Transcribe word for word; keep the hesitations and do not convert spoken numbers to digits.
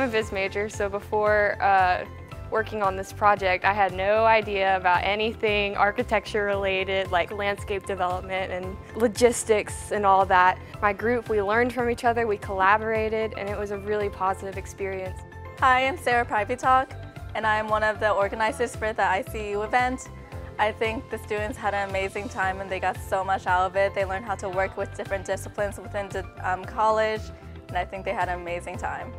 I'm a biz major, so before uh, working on this project, I had no idea about anything architecture related, like landscape development and logistics and all that. My group, we learned from each other, we collaborated, and it was a really positive experience. Hi, I'm Sarah Prype-talk, and I'm one of the organizers for the I C U event. I think the students had an amazing time and they got so much out of it. They learned how to work with different disciplines within um, college, and I think they had an amazing time.